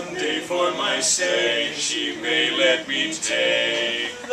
Sunday for my sake she may let me take.